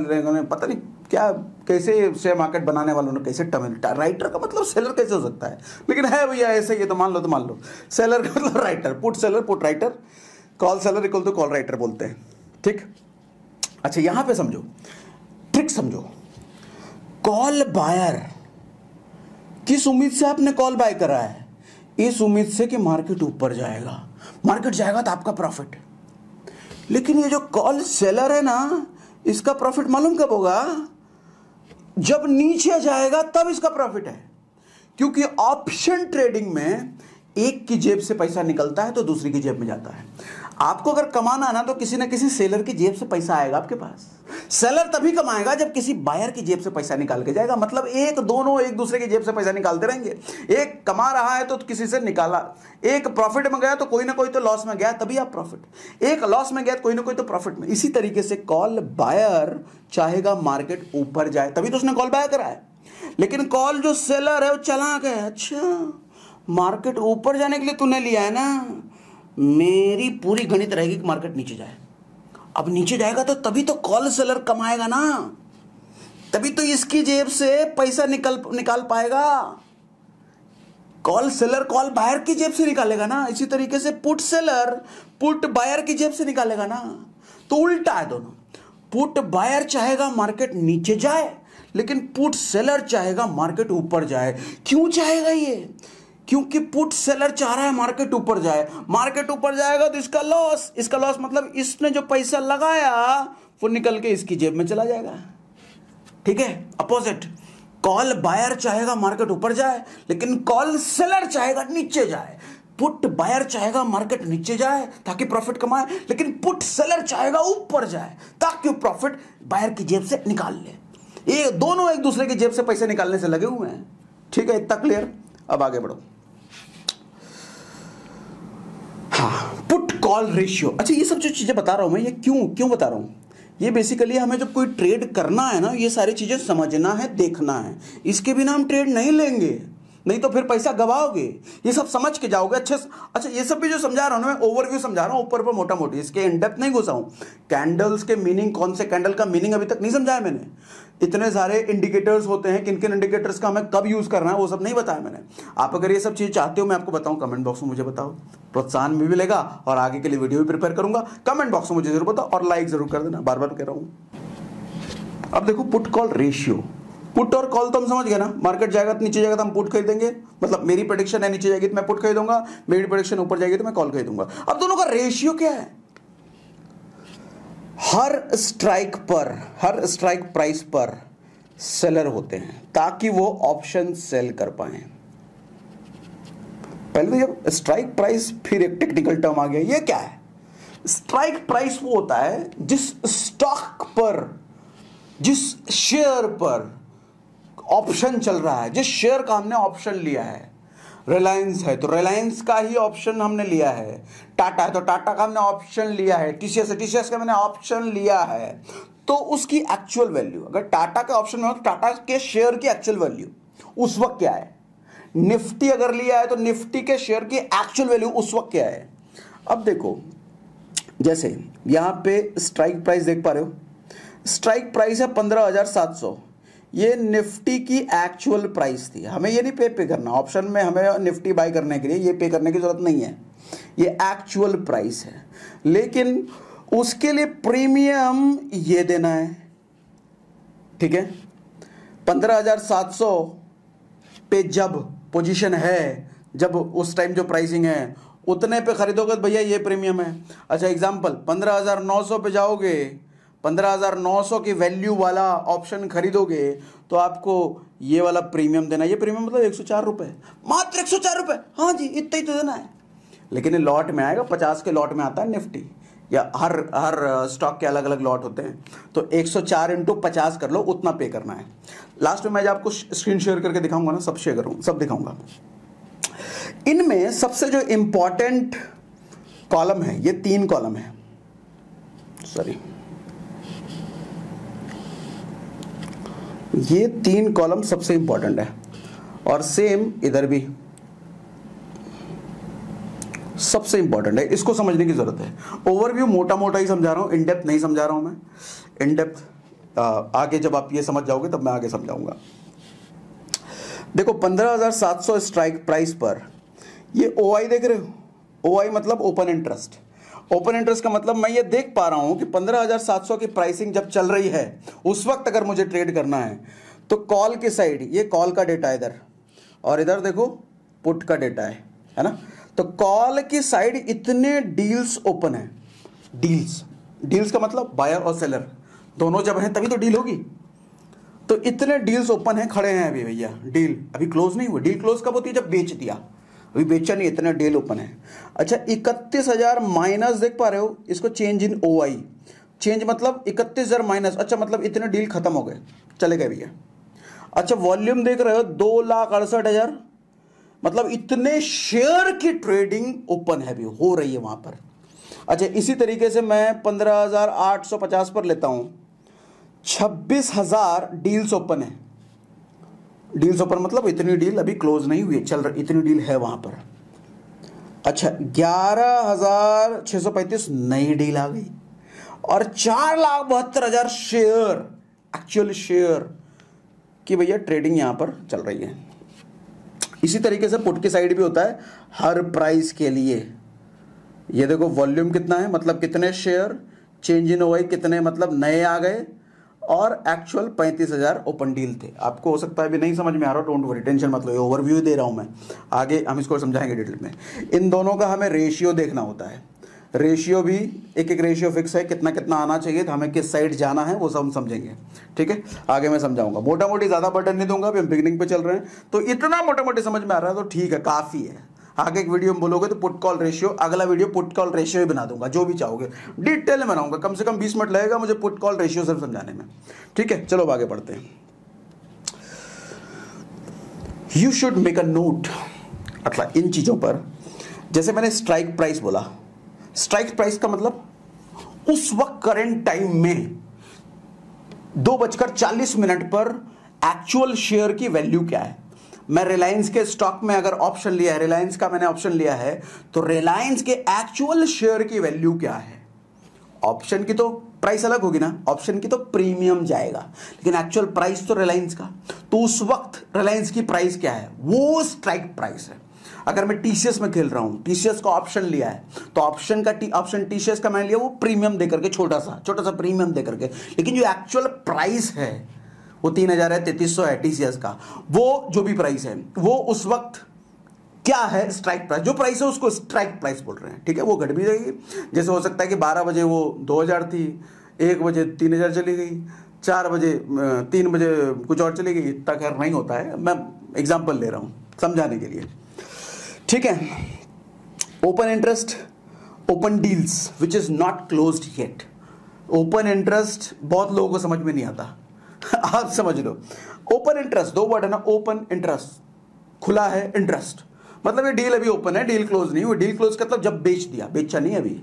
पता नहीं क्या, कैसे शेयर मार्केट बनाने वालों ने कैसे टर्म लिया। राइटर का मतलब सेलर कैसे हो सकता है? लेकिन है भैया ऐसे, ये तो मान लो तो मान लो सेलर का मतलब writer. Put seller, put writer, call seller equal to call writer बोलते हैं। ठीक। अच्छा, यहाँ पे समझो, ट्रिक समझो। कॉल बायर, किस उम्मीद से आपने कॉल बाय करा है? इस उम्मीद से कि मार्केट ऊपर जाएगा, मार्केट जाएगा तो आपका प्रॉफिट। लेकिन ये जो कॉल सेलर है ना, इसका प्रॉफिट मालूम कब होगा? जब नीचे जाएगा तब इसका प्रॉफिट है, क्योंकि ऑप्शन ट्रेडिंग में एक की जेब से पैसा निकलता है तो दूसरी की जेब में जाता है। आपको अगर कमाना है ना तो किसी ना किसी सेलर की जेब से पैसा आएगा आपके पास। सेलर तभी कमाएगा जब किसी बायर की जेब से पैसा निकाल के जाएगा। मतलब एक दोनों एक दूसरे की जेब से पैसा निकालते रहेंगे। एक कमा रहा है तो किसी से निकाला, एक प्रॉफिट में गया तो कोई ना कोई तो लॉस में गया, तभी आप प्रॉफिट। एक लॉस में गया तो कोई ना कोई तो प्रॉफिट में। इसी तरीके से कॉल बायर चाहेगा मार्केट ऊपर जाए, तभी तो उसने कॉल बाय करा है। लेकिन कॉल जो सेलर है वो चला गया। अच्छा, मार्केट ऊपर जाने के लिए तूने लिया है ना, मेरी पूरी गणित रहेगी कि मार्केट नीचे जाए। अब नीचे जाएगा तो तभी तो कॉल सेलर कमाएगा ना, तभी तो इसकी जेब से पैसा निकल निकाल पाएगा। कॉल सेलर कॉल बायर की जेब से निकालेगा ना। इसी तरीके से पुट सेलर पुट बायर की जेब से निकालेगा ना। तो उल्टा है दोनों। पुट बायर चाहेगा मार्केट नीचे जाए, लेकिन पुट सेलर चाहेगा मार्केट ऊपर जाए। क्यों चाहेगा ये? क्योंकि पुट सेलर चाह रहा है मार्केट ऊपर जाए। मार्केट ऊपर जाएगा तो इसका लॉस, इसका लॉस मतलब इसने जो पैसा लगाया वो निकल के इसकी जेब में चला जाएगा। ठीक है, अपोजिट। कॉल बायर चाहेगा मार्केट ऊपर जाए, लेकिन कॉल सेलर चाहेगा नीचे जाए। पुट बायर चाहेगा मार्केट नीचे जाए ताकि प्रॉफिट कमाए, लेकिन पुट सेलर चाहेगा ऊपर जाए ताकि प्रॉफिट बायर की जेब से निकाल ले। ये दोनों एक दूसरे की जेब से पैसे निकालने से लगे हुए हैं। ठीक है, इतना क्लियर। अब आगे बढ़ो। हाँ, पुट कॉल रेशियो। अच्छा, ये सब जो चीज़ें बता रहा हूँ मैं, ये क्यों क्यों बता रहा हूँ? ये बेसिकली हमें जब कोई ट्रेड करना है ना, ये सारी चीज़ें समझना है, देखना है। इसके बिना हम ट्रेड नहीं लेंगे, नहीं तो फिर पैसा गवाओगे। ये सब समझ के जाओगे अच्छे। अच्छा, ये सब भी जो समझा रहा हूँ ना, मैं ओवरव्यू समझा रहा हूँ, ऊपर पर मोटा मोटी, इसके इन डेप्थ नहीं घुसा हूँ। कैंडल्स के मीनिंग, कौन से कैंडल का मीनिंग अभी तक नहीं समझाया मैंने। इतने सारे इंडिकेटर्स होते हैं, किन किन इंडिकेटर्स का हमें कब यूज़ करना है वो सब नहीं बताया मैंने। आप अगर ये सब चीज़ चाहते हो, मैं आपको बताऊँ, कमेंट बॉक्स में मुझे बताओ, प्रोत्साहन भी मिलेगा और आगे के लिए वीडियो भी प्रिपेयर करूँगा। कमेंट बॉक्स में मुझे जरूर बताओ और लाइक ज़रूर कर देना, बार बार कह रहा हूँ। अब देखो पुट कॉल रेशियो। पुट और कॉल तो हम समझ गए ना, मार्केट जाएगा तो नीचे जाएगा तो हम पुट खरीदेंगे। मतलब मेरी प्रेडिक्शन है नीचे जाएगी तो मैं पुट खरीदूंगा, मेरी प्रेडिक्शन ऊपर जाएगी तो मैं कॉल खरीदूंगा। अब दोनों का रेशियो क्या है? हर स्ट्राइक पर, हर स्ट्राइक प्राइस पर सेलर होते हैं ताकि वो ऑप्शन सेल कर पाए। पहले तो जब स्ट्राइक प्राइस, फिर एक टेक्निकल टर्म आ गया। ये क्या है? स्ट्राइक प्राइस वो होता है जिस स्टॉक पर, जिस शेयर पर ऑप्शन चल रहा है, जिस शेयर का हमने ऑप्शन लिया है। रिलायंस है तो रिलायंस का ही ऑप्शन हमने लिया है, टाटा है तो टाटा का हमने ऑप्शन लिया है, टीसीएस है टीसीएस का मैंने ऑप्शन लिया है। तो उसकी एक्चुअल वैल्यू अगर टाटा के ऑप्शन में हो तो टाटा के शेयर की एक्चुअल वैल्यू उस वक्त क्या है, निफ्टी अगर लिया है तो निफ्टी के शेयर की एक्चुअल वैल्यू उस वक्त क्या है। अब देखो जैसे यहां पे स्ट्राइक प्राइस देख पा रहे हो, स्ट्राइक प्राइस है पंद्रह हजार सात सौ, ये निफ्टी की एक्चुअल प्राइस थी। हमें ये नहीं पे पे करना ऑप्शन में, हमें निफ्टी बाय करने के लिए ये पे करने की जरूरत नहीं है, ये एक्चुअल प्राइस है। लेकिन उसके लिए प्रीमियम ये देना है, ठीक है, पंद्रह हजार सात सौ पे जब पोजीशन है, जब उस टाइम जो प्राइसिंग है उतने पे खरीदोगे तो भैया ये प्रीमियम है। अच्छा एग्जांपल पंद्रह हजार नौ सौ पे जाओगे, पंद्रह हजार नौ सौ की वैल्यू वाला ऑप्शन खरीदोगे तो आपको ये वाला प्रीमियम देना है। ये प्रीमियम मतलब एक सौ चार रुपये, मात्र एक सौ चार रुपये, हाँ जी इतना ही तो देना है। लेकिन ये लॉट में आएगा, पचास के लॉट में आता है निफ्टी, या हर हर स्टॉक के अलग अलग लॉट होते हैं, तो एक सौ चार इंटू पचास कर लो, उतना पे करना है। लास्ट में मैं जब आपको स्क्रीन शेयर करके दिखाऊंगा ना, सब शेयर करूँगा, सब दिखाऊंगा। इनमें सबसे जो इम्पॉर्टेंट कॉलम है, ये तीन कॉलम है, सॉरी ये तीन कॉलम सबसे इंपॉर्टेंट है, और सेम इधर भी सबसे इंपॉर्टेंट है। इसको समझने की जरूरत है। ओवरव्यू मोटा मोटा ही समझा रहा हूँ, इनडेप्थ नहीं समझा रहा हूँ मैं, इनडेप्थ आगे जब आप ये समझ जाओगे तब मैं आगे समझाऊंगा। देखो पंद्रह हजार सात सौ स्ट्राइक प्राइस पर ये ओआई देख रहे हो, ओआई मतलब ओपन इंटरेस्ट। ओपन इंटरेस्ट का मतलब मैं ये देख पा रहा हूं कि पंद्रह हजार सात सौ की प्राइसिंग जब चल रही है उस वक्त अगर मुझे ट्रेड करना है तो कॉल की साइड ये कॉल का डेटा है इधर, और इधर देखो पुट का डेटा है, है ना। तो कॉल की साइड इतने डील्स ओपन है, डील्स डील्स का मतलब बायर और सेलर दोनों जब हैं तभी तो डील होगी। तो इतने डील्स ओपन हैं, खड़े हैं अभी भैया, डील अभी क्लोज नहीं हुआ। डील क्लोज कब होती है, जब बेच दिया, अभी बेचा नहीं, इतने डील ओपन है। अच्छा इकतीस हजार माइनस देख पा रहे हो, इसको चेंज इन ओआई, चेंज मतलब इकतीस हजार माइनस, अच्छा मतलब इतने डील खत्म हो गए, चले गए भैया। अच्छा वॉल्यूम देख रहे हो दो लाख अड़सठ हजार, मतलब इतने शेयर की ट्रेडिंग ओपन है भी हो रही है वहां पर। अच्छा इसी तरीके से मैं पंद्रह हजार आठ सौ पचास पर लेता हूं, छब्बीस हजार डील्स ओपन है, डील्स ओपन मतलब इतनी डील अभी क्लोज नहीं हुई, चल रही इतनी डील है वहां पर। अच्छा ग्यारह हजार छह सौ पैंतीस नई डील आ गई, और चार लाख बहत्तर हजार शेयर एक्चुअल शेयर की भैया ट्रेडिंग यहां पर चल रही है। इसी तरीके से पुट की साइड भी होता है हर प्राइस के लिए। ये देखो वॉल्यूम कितना है, मतलब कितने शेयर, चेंज इन ओआई कितने मतलब नए आ गए, और एक्चुअल पैंतीस हजार ओपन डील थे। आपको हो सकता है भी नहीं समझ में आ रहा, डोंट वरी, टेंशन मतलब ये ओवरव्यू दे रहा हूँ मैं, आगे हम इसको समझाएंगे डिटेल में। इन दोनों का हमें रेशियो देखना होता है, रेशियो भी एक एक रेशियो फिक्स है, कितना कितना आना चाहिए, तो हमें किस साइड जाना है वो सब हम समझेंगे, ठीक है, आगे मैं समझाऊंगा। मोटा मोटी ज़्यादा बटन नहीं दूंगा, अभी हम बिगिनिंग पे चल रहे हैं, तो इतना मोटा मोटी समझ में आ रहा है तो ठीक है, काफ़ी है। आगे एक वीडियो में बोलोगे तो पुट कॉल रेशियो, अगला वीडियो पुट कॉल रेशियो ही बना दूंगा, जो भी चाहोगे डिटेल में बनाऊंगा, कम से कम बीस मिनट लगेगा मुझे पुट कॉल रेशियो सिर्फ समझाने में, ठीक है। चलो आगे बढ़ते हैं। You should make a note, अथवा इन चीज़ों पर, जैसे मैंने स्ट्राइक प्राइस बोला, स्ट्राइक प्राइस का मतलब उस वक्त करेंट टाइम में दो बजकर चालीस मिनट पर एक्चुअल शेयर की वैल्यू क्या है। मैं रिलायंस के स्टॉक में अगर ऑप्शन लिया है, रिलायंस का मैंने ऑप्शन लिया है, तो रिलायंस के एक्चुअल शेयर की वैल्यू क्या है। ऑप्शन की तो प्राइस अलग होगी ना, ऑप्शन की तो प्रीमियम जाएगा, लेकिन एक्चुअल प्राइस तो रिलायंस का, तो उस वक्त रिलायंस की प्राइस क्या है, वो स्ट्राइक प्राइस है। अगर मैं टीसीएस में खेल रहा हूं, टीसीएस का ऑप्शन लिया है, तो ऑप्शन का ऑप्शन टीसीएस का मैंने लिया, वो प्रीमियम देकर के, छोटा सा छोटा सा प्रीमियम देकर के, लेकिन जो एक्चुअल प्राइस है वो तीन हजार है, तैतीस सौ है टीसीएस का, वो जो भी प्राइस है वो उस वक्त क्या है, स्ट्राइक प्राइस, जो प्राइस है उसको स्ट्राइक प्राइस बोल रहे हैं, ठीक है। वो घट भी जाएगी, जैसे हो सकता है कि बारह बजे वो दो हजार थी, एक बजे तीन हजार चली गई, चार बजे तीन बजे कुछ और चली गई, इतना खैर नहीं होता है, मैं एग्जाम्पल ले रहा हूँ समझाने के लिए, ठीक है। Open interest, open deals which is not closed yet. Open interest बहुत लोगों को समझ में नहीं आता आप समझ लो, ओपन इंटरेस्ट दो वर्ड है ना, ओपन इंटरेस्ट खुला है, इंटरेस्ट मतलब ये डील अभी ओपन है, डील क्लोज नहीं हुई। डील क्लोज का मतलब जब बेच दिया, बेचा नहीं अभी।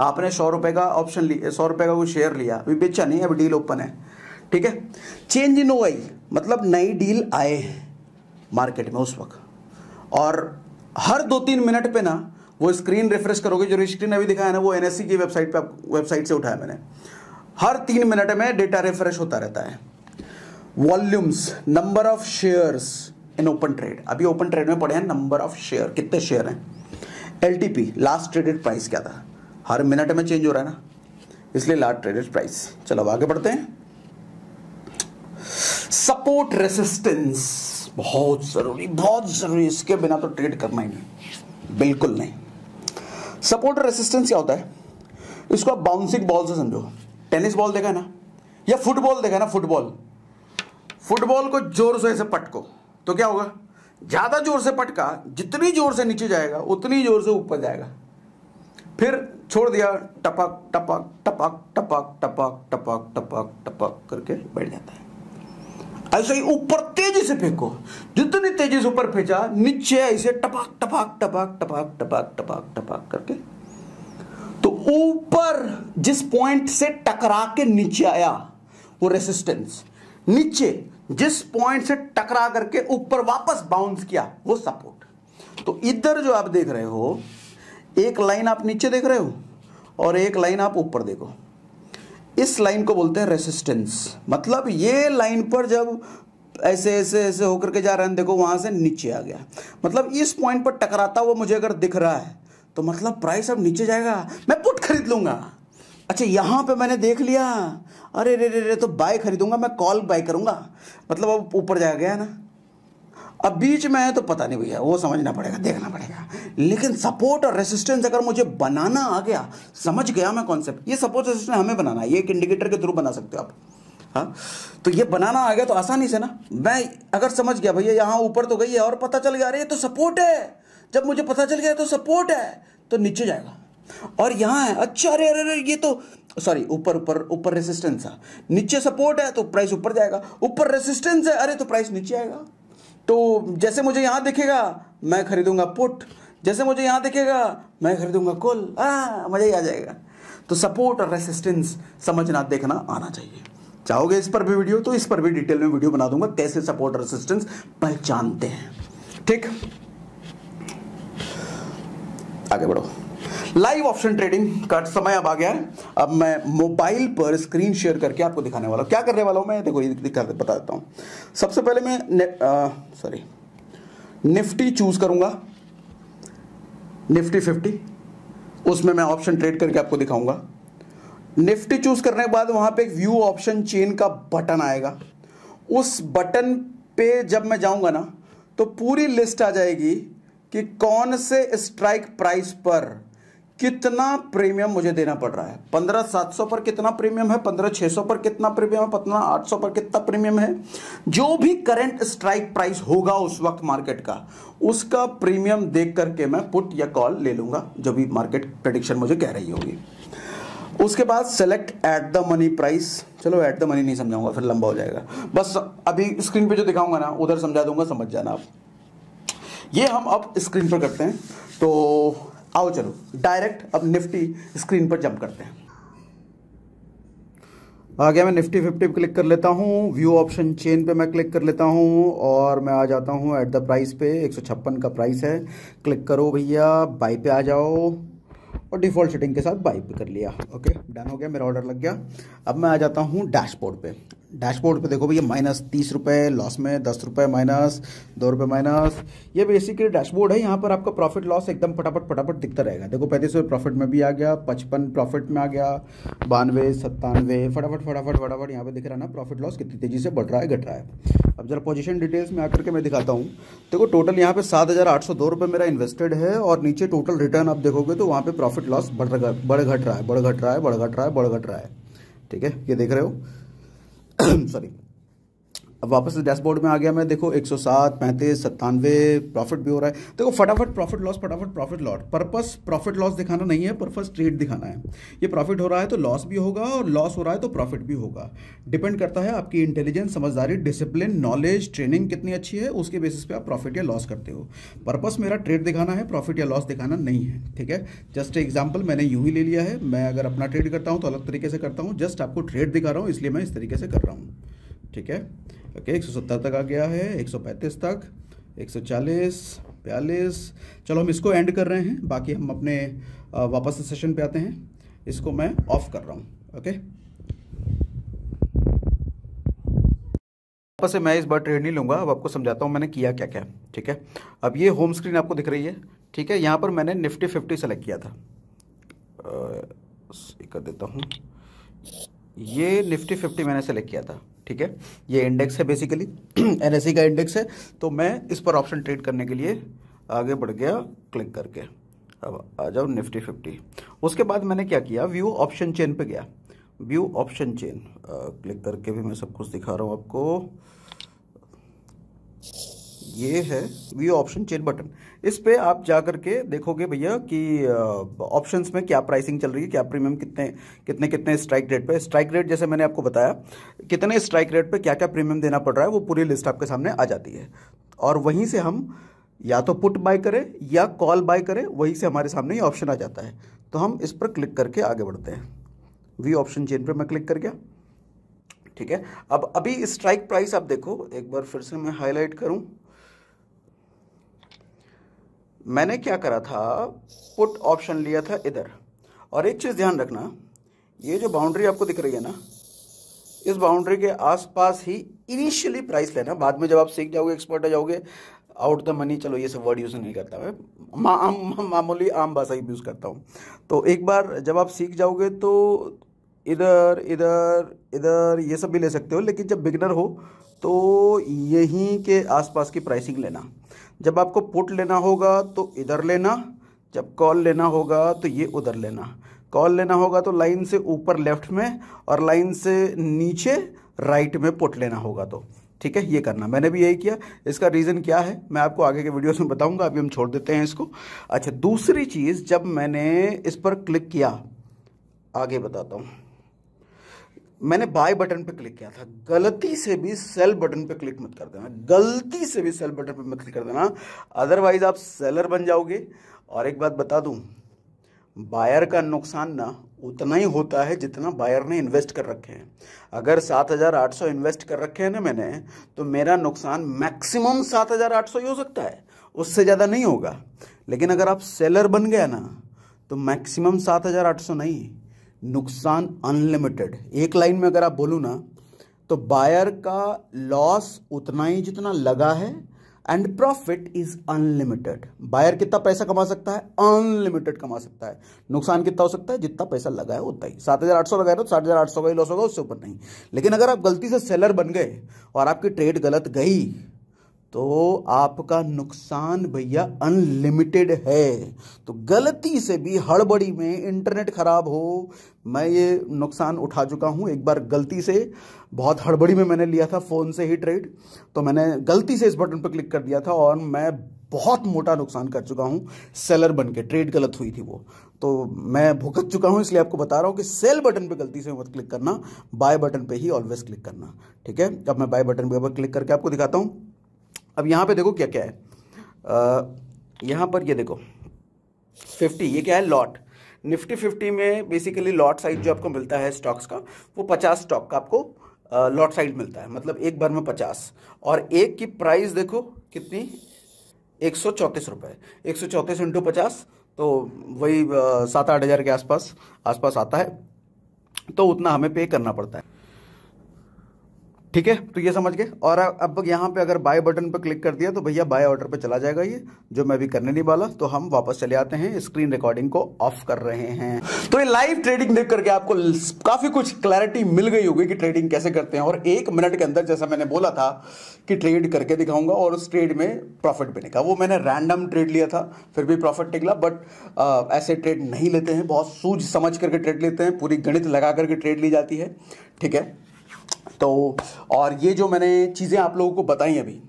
आपने सौ रुपए का ऑप्शन लिया, सौ रुपए का वो शेयर लिया, अभी बेचा नहीं, अभी डील ओपन है, ठीक है। चेंज इन ओआई मतलब नई डील आए मार्केट में उस वक्त, और हर दो तीन मिनट पे ना वो स्क्रीन रिफ्रेश करोगे, जो स्क्रीन अभी दिखाया ना वो एनएससी की वेबसाइट पे, वेबसाइट से उठाया मैंने। हर तीन मिनट में डेटा रिफ्रेश होता रहता है। Volumes number of shares in open trade, अभी ओपन ट्रेड में पड़े हैं नंबर ऑफ शेयर, कितने शेयर हैं। एलटीपी लास्ट ट्रेडेड प्राइस क्या था, हर मिनट में चेंज हो रहा है ना, इसलिए लास्ट ट्रेडेड प्राइस। चलो अब आगे बढ़ते हैं। सपोर्ट रेसिस्टेंस बहुत जरूरी, बहुत जरूरी, इसके बिना तो ट्रेड करना ही नहीं, बिल्कुल नहीं। सपोर्ट रेसिस्टेंस क्या होता है, इसको आप बाउंसिंग बॉल से समझो। टेनिस बॉल देखा है ना, या फुटबॉल देखा है ना, फुटबॉल, फुटबॉल को जोर से ऐसे पटको तो क्या होगा, ज्यादा जोर से पटका, जितनी जोर से नीचे जाएगा उतनी जोर से ऊपर जाएगा। फिर छोड़ दिया, टपक टपक टपक टपक टपक टपक टपक टपक करके बैठ जाता है। ऐसे ही ऊपर तेजी से फेंको, जितनी तेजी से ऊपर फेंचा, नीचे ऐसे टपक टपक टपक टपक टपक टपक टपक करके, तो ऊपर जिस पॉइंट से टकरा के नीचे आया वो रेसिस्टेंस, नीचे जिस पॉइंट से टकरा करके ऊपर वापस बाउंस किया वो सपोर्ट। तो इधर जो आप देख रहे हो, एक लाइन आप नीचे देख रहे हो और एक लाइन आप ऊपर देखो, इस लाइन को बोलते हैं रेसिस्टेंस। मतलब ये लाइन पर जब ऐसे ऐसे ऐसे होकर के जा रहे हैं, देखो वहां से नीचे आ गया, मतलब इस पॉइंट पर टकराता हुआ मुझे अगर दिख रहा है तो मतलब प्राइस अब नीचे जाएगा, मैं पुट खरीद लूंगा। अच्छा यहाँ पे मैंने देख लिया, अरे रे रे रे तो बाय खरीदूंगा, मैं कॉल बाय करूंगा, मतलब अब ऊपर जा गया ना। अब बीच में है तो पता नहीं भैया, वो समझना पड़ेगा, देखना पड़ेगा। लेकिन सपोर्ट और रेसिस्टेंस अगर मुझे बनाना आ गया, समझ गया मैं कॉन्सेप्ट, ये सपोर्ट रेसिस्टेंस हमें बनाना है, ये एक इंडिकेटर के थ्रू बना सकते हो आप, हाँ। तो ये बनाना आ गया तो आसानी से ना, मैं अगर समझ गया भैया यहाँ ऊपर तो गई है, और पता चल गया अरे ये तो सपोर्ट है, जब मुझे पता चल गया तो सपोर्ट है तो नीचे जाएगा, और यहाँ है अच्छा अरे अरे अरे ये तो सॉरी ऊपर ऊपर ऊपर रेसिस्टेंस है, नीचे सपोर्ट है तो प्राइस ऊपर जाएगा, ऊपर रेसिस्टेंस है अरे तो प्राइस नीचे आएगा। तो जैसे मुझे यहाँ दिखेगा मैं खरीदूंगा पुट, जैसे मुझे यहाँ दिखेगा मैं खरीदूंगा कॉल, आ मज़ा ही आ जाएगा। तो सपोर्ट और रेसिस्टेंस समझना, देखना आना चाहिए। चाहोगे इस पर भी वीडियो, तो इस पर भी डिटेल में वीडियो बना दूंगा, कैसे सपोर्ट और रेसिस्टेंस पहचानते हैं, ठीक। आगे बढ़ो। लाइव ऑप्शन ट्रेडिंग का समय अब आ गया है। अब मैं मोबाइल पर स्क्रीन शेयर करके आपको दिखाने वाला हूँ, क्या करने वाला हूँ मैं, देखो ये दिखा बता देता हूँ। सबसे पहले मैं सॉरी निफ्टी चूज करूँगा, निफ्टी फिफ्टी, उसमें मैं ऑप्शन ट्रेड करके आपको दिखाऊंगा। निफ्टी चूज करने के बाद वहाँ पे एक व्यू ऑप्शन चेन का बटन आएगा, उस बटन पे जब मैं जाऊँगा ना तो पूरी लिस्ट आ जाएगी कि कौन से स्ट्राइक प्राइस पर कितना प्रीमियम मुझे देना पड़ रहा है। पंद्रह सात सौ पर कितना प्रीमियम है, पंद्रह छः सौ पर कितना प्रीमियम है, पंद्रह आठ सौ पर कितना प्रीमियम है। जो भी करंट स्ट्राइक प्राइस होगा उस वक्त मार्केट का, उसका प्रीमियम देख करके मैं पुट या कॉल ले लूंगा, जो भी मार्केट प्रेडिक्शन मुझे कह रही होगी। उसके बाद select at the money price, चलो एट द मनी नहीं समझाऊंगा फिर लंबा हो जाएगा, बस अभी स्क्रीन पर जो दिखाऊंगा ना उधर समझा दूंगा, समझ जाना आप। ये हम अब स्क्रीन पर करते हैं, तो आओ चलो डायरेक्ट अब निफ्टी स्क्रीन पर जंप करते हैं। आ गया मैं निफ्टी फिफ्टी पे क्लिक कर लेता हूँ, व्यू ऑप्शन चेन पे मैं क्लिक कर लेता हूँ और मैं आ जाता हूँ एट द प्राइस पे। एक सौ छप्पन का प्राइस है, क्लिक करो भैया, बाई पे आ जाओ और डिफ़ॉल्ट सेटिंग के साथ बाई पे कर लिया। ओके डन हो गया, मेरा ऑर्डर लग गया। अब मैं आ जाता हूँ डैशबोर्ड पे। डैशबोर्ड पे देखो भैया माइनस तीस रुपये लॉस में, दस रुपये माइनस, दो रुपये माइनस, ये बेसिकली डैशबोर्ड है। यहाँ पर आपका प्रॉफिट लॉस एकदम फटाफट फटाफट दिखता रहेगा। देखो पैंतीस रुपये प्रॉफिट में भी आ गया, पचपन प्रॉफिट में आ गया, बानवे सत्तानवे, फटाफट फटाफट फटाफट यहाँ पे दिख रहा है ना प्रॉफिट लॉस कितनी तेजी से बढ़ रहा है, घट रहा है। अब जरा पोजीशन डिटेल्स में आकर के मैं दिखाता हूँ। देखो टोटल यहाँ पे सात हज़ार आठ सौ दो रुपये मेरा इन्वेस्टेड है और नीचे टोटल रिटर्न आप देखोगे तो वहाँ पर प्रॉफिट लॉस बढ़ बढ़ घट रहा है, बढ़ घट रहा है, बढ़ घट रहा है, बढ़ घट रहा है, ठीक है, ये देख रहे हो सॉरी। अब वापस से डैशबोर्ड में आ गया मैं, देखो एक सौ सात, पैंतीस, सत्तानवे, प्रॉफिट भी हो रहा है। देखो फटाफट प्रॉफिट लॉस, फटाफट profit loss, purpose profit loss दिखाना नहीं है, पर्पस ट्रेड दिखाना है। ये प्रॉफिट हो रहा है तो लॉस भी होगा और लॉस हो रहा है तो प्रॉफिट भी होगा। डिपेंड करता है आपकी इंटेलिजेंस, समझदारी, डिसिप्लिन, नॉलेज, ट्रेनिंग कितनी अच्छी है, उसके बेसिस पे आप प्रॉफिट या लॉस करते हो। पर्पस मेरा ट्रेड दिखाना है, प्रॉफिट या लॉस दिखाना नहीं है, ठीक है। जस्ट एग्जाम्पल मैंने यूं ही ले लिया है, मैं अगर अपना ट्रेड करता हूँ तो अलग तरीके से करता हूँ, जस्ट आपको ट्रेड दिखा रहा हूँ इसलिए मैं इस तरीके से कर रहा हूँ, ठीक है। ओके okay, एक सौ सत्तर तक आ गया है, एक सौ पैंतीस तक, एक सौ चालीस, बयालीस। चलो हम इसको एंड कर रहे हैं, बाकी हम अपने वापस से सेशन पे आते हैं। इसको मैं ऑफ कर रहा हूँ, ओके okay? वापस से मैं इस बार ट्रेड नहीं लूँगा। अब आपको समझाता हूँ मैंने किया क्या क्या, ठीक है। अब ये होम स्क्रीन आपको दिख रही है, ठीक है। यहाँ पर मैंने निफ्टी फिफ्टी सेलेक्ट किया था, आ, कर देता हूँ, ये निफ्टी फिफ्टी मैंने सेलेक्ट किया था, ठीक है। ये इंडेक्स है बेसिकली, एनएसई का इंडेक्स है, तो मैं इस पर ऑप्शन ट्रेड करने के लिए आगे बढ़ गया क्लिक करके। अब आ जाओ निफ्टी फिफ्टी। उसके बाद मैंने क्या किया, व्यू ऑप्शन चेन पे गया, व्यू ऑप्शन चेन क्लिक करके भी मैं सब कुछ दिखा रहा हूँ आपको। ये है व्यू ऑप्शन चेन बटन, इस पे आप जा करके देखोगे भैया कि ऑप्शंस में क्या प्राइसिंग चल रही है, क्या प्रीमियम कितने कितने कितने स्ट्राइक रेट पे, स्ट्राइक रेट जैसे मैंने आपको बताया कितने स्ट्राइक रेट पे क्या क्या प्रीमियम देना पड़ रहा है, वो पूरी लिस्ट आपके सामने आ जाती है। और वहीं से हम या तो पुट बाय करें या कॉल बाय करें, वहीं से हमारे सामने ये ऑप्शन आ जाता है। तो हम इस पर क्लिक करके आगे बढ़ते हैं। व्यू ऑप्शन चेन पर मैं क्लिक कर गया, ठीक है। अब अभी स्ट्राइक प्राइस आप देखो, एक बार फिर से मैं हाईलाइट करूँ, मैंने क्या करा था, पुट ऑप्शन लिया था इधर। और एक चीज़ ध्यान रखना, ये जो बाउंड्री आपको दिख रही है ना, इस बाउंड्री के आसपास ही इनिशियली प्राइस लेना। बाद में जब आप सीख जाओगे, एक्सपर्ट हो जाओगे, आउट द मनी, चलो ये सब वर्ड यूज़ नहीं करता मैं, मा, आम, मामूली आम भाषा ही यूज़ करता हूँ। तो एक बार जब आप सीख जाओगे तो इधर इधर इधर ये सब भी ले सकते हो, लेकिन जब बिगनर हो तो यहीं के आसपास की प्राइसिंग लेना। जब आपको पुट लेना होगा तो इधर लेना, जब कॉल लेना होगा तो ये उधर लेना। कॉल लेना होगा तो लाइन से ऊपर लेफ्ट में और लाइन से नीचे राइट में पुट लेना होगा, तो ठीक है ये करना। मैंने भी यही किया। इसका रीज़न क्या है मैं आपको आगे के वीडियोस में बताऊंगा, अभी हम छोड़ देते हैं इसको। अच्छा, दूसरी चीज़, जब मैंने इस पर क्लिक किया, आगे बताता हूँ, मैंने बाय बटन पे क्लिक किया था। गलती से भी सेल बटन पे क्लिक मत कर देना, गलती से भी सेल बटन पे मत क्लिक कर देना, अदरवाइज आप सेलर बन जाओगे। और एक बात बता दूं, बायर का नुकसान ना उतना ही होता है जितना बायर ने इन्वेस्ट कर रखे हैं। अगर सात हज़ार आठ सौ इन्वेस्ट कर रखे हैं ना मैंने, तो मेरा नुकसान मैक्सिमम सात हज़ार आठ सौ ही हो सकता है, उससे ज़्यादा नहीं होगा। लेकिन अगर आप सेलर बन गया ना तो मैक्सिमम सात हज़ार आठ सौ नहीं, नुकसान अनलिमिटेड। एक लाइन में अगर आप बोलूँ ना तो बायर का लॉस उतना ही जितना लगा है, and profit is unlimited. Buyer कितना पैसा कमा सकता है, अनलिमिटेड कमा सकता है। नुकसान कितना हो सकता है, जितना पैसा लगा है उतना ही। सात हज़ार आठ सौ लगाए तो सात हज़ार आठ सौ का ही लॉस होगा, उससे ऊपर नहीं। लेकिन अगर आप गलती से सेलर बन गए और आपकी ट्रेड गलत गई तो आपका नुकसान भैया अनलिमिटेड है। तो गलती से भी, हड़बड़ी में, इंटरनेट ख़राब हो, मैं ये नुकसान उठा चुका हूँ। एक बार गलती से, बहुत हड़बड़ी में मैंने लिया था फ़ोन से ही ट्रेड, तो मैंने गलती से इस बटन पर क्लिक कर दिया था और मैं बहुत मोटा नुकसान कर चुका हूँ सेलर बन के। ट्रेड गलत हुई थी वो, तो मैं भुगत चुका हूँ। इसलिए आपको बता रहा हूँ कि सेल बटन पे गलती से मत क्लिक करना, बाय बटन पे ही ऑलवेज क्लिक करना, ठीक है। अब मैं बाय बटन पर क्लिक करके आपको दिखाता हूँ। अब यहाँ पे देखो क्या क्या है, आ, यहाँ पर ये देखो फिफ्टी, ये क्या है, लॉट। निफ्टी फिफ्टी में बेसिकली लॉट साइज जो आपको मिलता है स्टॉक्स का, वो पचास स्टॉक का आपको आ, लॉट साइज मिलता है, मतलब एक बार में पचास। और एक की प्राइस देखो कितनी, एक सौ चौंतीस रुपये, एक सौ चौंतीस इंटू पचास, तो वही सात आठ हज़ार के आसपास आसपास आता है, तो उतना हमें पे करना पड़ता है, ठीक है। तो ये समझ गए। और अब यहाँ पे अगर बाय बटन पर क्लिक कर दिया तो भैया बाय ऑर्डर पे चला जाएगा, ये जो मैं अभी करने नहीं वाला। तो हम वापस चले आते हैं, स्क्रीन रिकॉर्डिंग को ऑफ कर रहे हैं। तो ये लाइव ट्रेडिंग देख करके आपको काफी कुछ क्लैरिटी मिल गई होगी कि ट्रेडिंग कैसे करते हैं। और एक मिनट के अंदर, जैसा मैंने बोला था कि ट्रेड करके दिखाऊंगा, और उस ट्रेड में प्रॉफिट भी निकला। वो मैंने रैंडम ट्रेड लिया था, फिर भी प्रॉफिट निकला। बट ऐसे ट्रेड नहीं लेते हैं, बहुत सूझ समझ करके ट्रेड लेते हैं, पूरी गणित लगा करके ट्रेड ली जाती है, ठीक है। तो और ये जो मैंने चीज़ें आप लोगों को बताई अभी,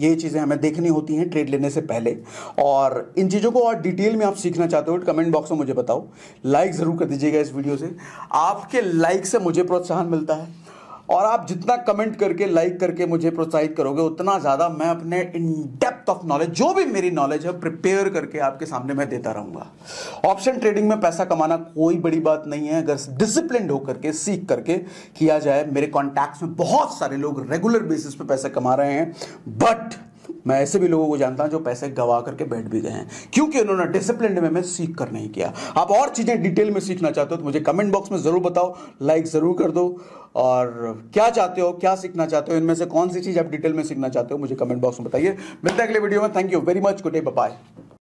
ये चीज़ें हमें देखनी होती हैं ट्रेड लेने से पहले। और इन चीज़ों को और डिटेल में आप सीखना चाहते हो कमेंट बॉक्स में मुझे बताओ। लाइक ज़रूर कर दीजिएगा इस वीडियो से, आपके लाइक से मुझे प्रोत्साहन मिलता है। और आप जितना कमेंट करके लाइक करके मुझे प्रोत्साहित करोगे उतना ज़्यादा मैं अपने इन डेप्थ ऑफ नॉलेज, जो भी मेरी नॉलेज है, प्रिपेयर करके आपके सामने मैं देता रहूँगा। ऑप्शन ट्रेडिंग में पैसा कमाना कोई बड़ी बात नहीं है अगर डिसिप्लिन्ड होकर के सीख करके किया जाए। मेरे कॉन्टैक्ट्स में बहुत सारे लोग रेगुलर बेसिस पे पैसा कमा रहे हैं, बट मैं ऐसे भी लोगों को जानता हूं जो पैसे गवा करके बैठ भी गए हैं क्योंकि उन्होंने डिसिप्लिन में, में सीख कर नहीं किया। आप और चीज़ें डिटेल में सीखना चाहते हो तो मुझे कमेंट बॉक्स में ज़रूर बताओ, लाइक ज़रूर कर दो। और क्या चाहते हो, क्या सीखना चाहते हो, इनमें से कौन सी चीज़ आप डिटेल में सीखना चाहते हो मुझे कमेंट बॉक्स में बताइए। मिलते हैं अगले वीडियो में। Thank you very much, good day, bye.